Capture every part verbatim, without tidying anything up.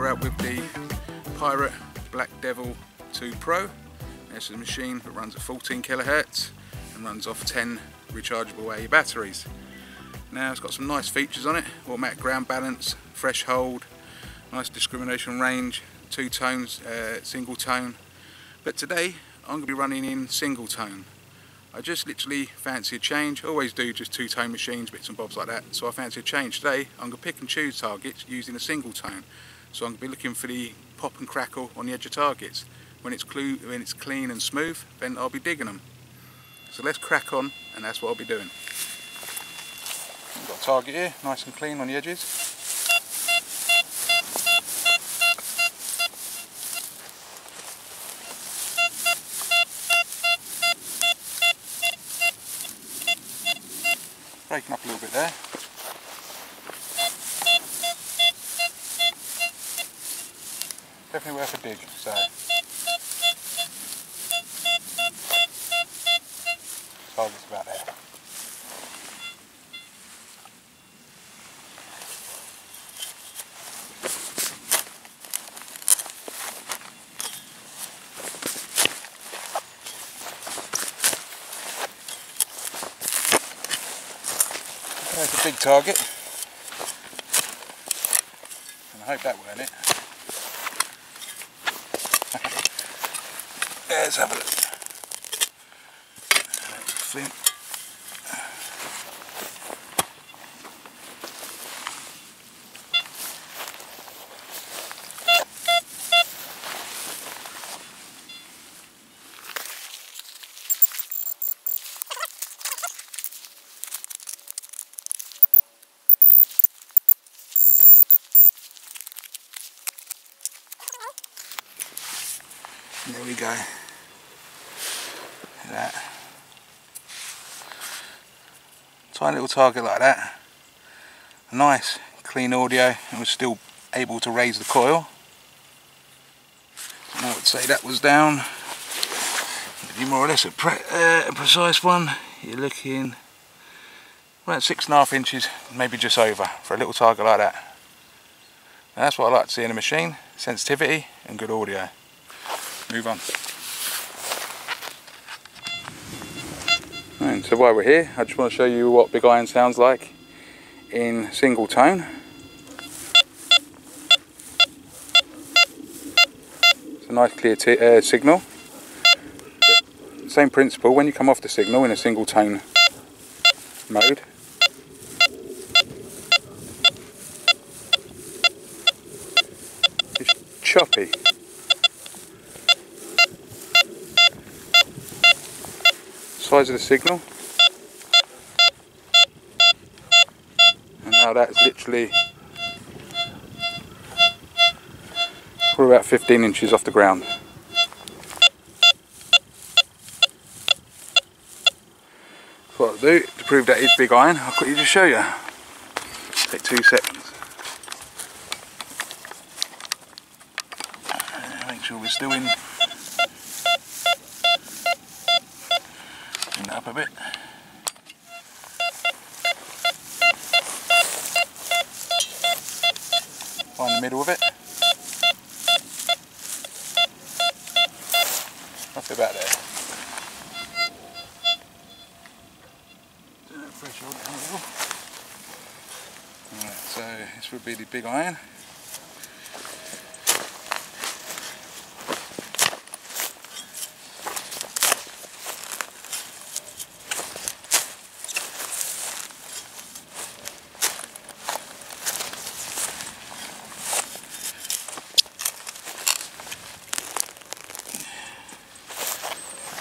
we're out with the Pirate Black Devil two Pro. This is a machine that runs at fourteen kilohertz and runs off ten rechargeable A batteries. Now it's got some nice features on it: automatic ground balance, threshold, nice discrimination range, two tones, uh, single tone. But today I'm going to be running in single tone. I just literally fancy a change. I always do just two tone machines, bits and bobs like that, so I fancy a change. Today I'm going to pick and choose targets using a single tone. So I'm going to be looking for the pop and crackle on the edge of targets. When it's, clue, when it's clean and smooth, then I'll be digging them. So let's crack on, and that's what I'll be doing. I've got a target here, nice and clean on the edges. Breaking up a little bit there. Definitely worth a dig, so. Target's about there. There's a big target, and I hope that weren't it. Let's have a look. Flint. There we go. Look at that. Tiny little target like that. Nice, clean audio, and was still able to raise the coil. And I would say that was down. Be more or less a, pre uh, a precise one. You're looking around six and a half inches, maybe just over, for a little target like that. Now that's what I like to see in a machine: sensitivity and good audio. Move on. And so while we're here, I just want to show you what big iron sounds like in single tone. It's a nice clear t uh, signal. Same principle: when you come off the signal in a single tone mode, it's choppy. Size of the signal, and now that's literally probably about fifteen inches off the ground. So what I'll do to prove that is big iron, I'll quickly just show you. Take two seconds. Make sure we're still in. That up a bit. Find the middle of it. Roughly about there. Turn that threshold down a little. Alright, so this would be the big iron.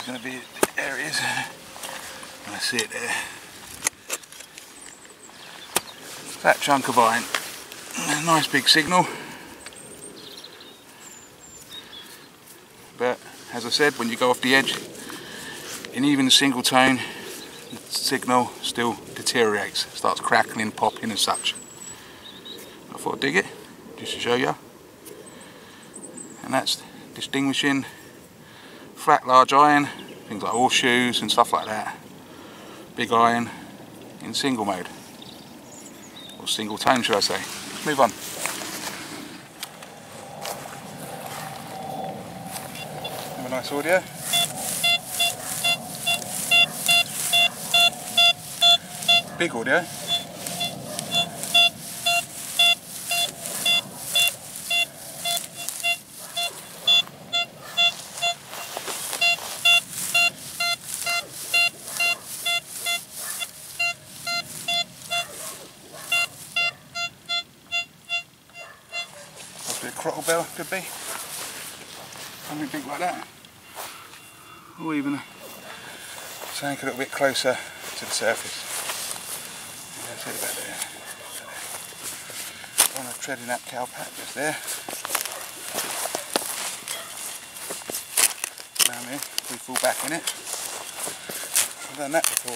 Going to be the areas when I see it there. That chunk of iron, nice big signal, but as I said, when you go off the edge in even single tone, the signal still deteriorates, starts crackling, popping and such. I thought I'd dig it just to show you, and that's distinguishing flat large iron, things like horseshoes and stuff like that, big iron in single mode, or single tone should I say. Let's move on. a nice audio. Big audio. A crottle bell could be, something like that, or even something a little bit closer to the surface. That's it about there. I don't want to tread in that cow pack just there. Down here, we fall back in it. I've done that before.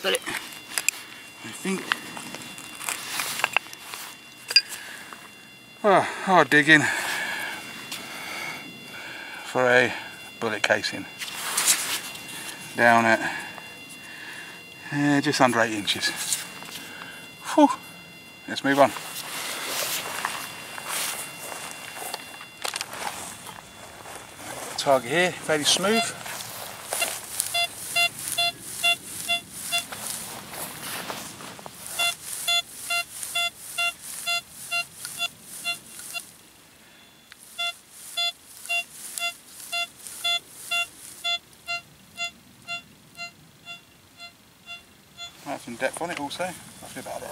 Got it. I think. Well, hard digging for a bullet casing down at uh, just under eight inches. Whew. Let's move on. Target here, fairly smooth. Have some depth on it also, roughly about there.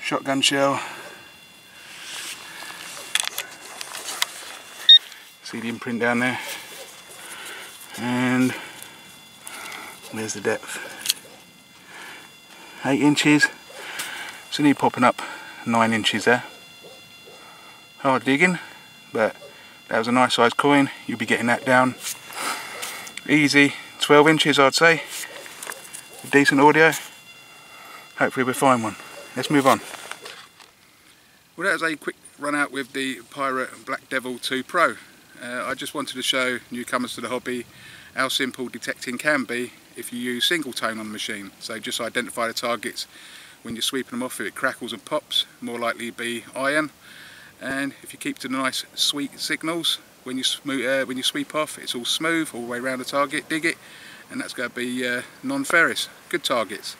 Shotgun shell, see the imprint down there, and there's the depth, eight inches, so need popping up nine inches there. Hard digging, but that was a nice size coin. You'll be getting that down easy twelve inches, I'd say. Decent audio. Hopefully we'll find one. Let's move on. Well, that was a quick run out with the Pirate Black Devil two Pro. Uh, I just wanted to show newcomers to the hobby how simple detecting can be if you use single tone on the machine. So just identify the targets when you're sweeping them off. If it crackles and pops, more likely be iron. And if you keep to the nice sweet signals, when you, uh, when you sweep off, it's all smooth all the way around the target, dig it, and that's going to be uh, non-ferrous, good targets.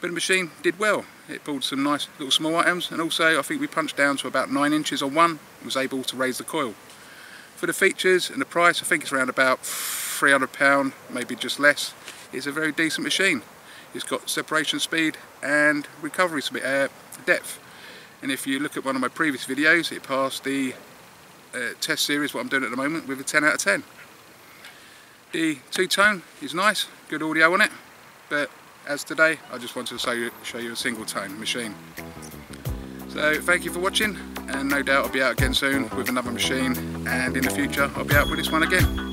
But the machine did well. It pulled some nice little small items, and also I think we punched down to about nine inches on one and was able to raise the coil. For the features and the price, I think it's around about three hundred pounds, maybe just less. It's a very decent machine. It's got separation speed and recovery uh, depth. And if you look at one of my previous videos, it passed the Uh, test series, what I'm doing at the moment, with a ten out of ten. The two-tone is nice, good audio on it, but as today I just wanted to show you, show you a single-tone machine. So thank you for watching, and no doubt I'll be out again soon with another machine, and in the future I'll be out with this one again.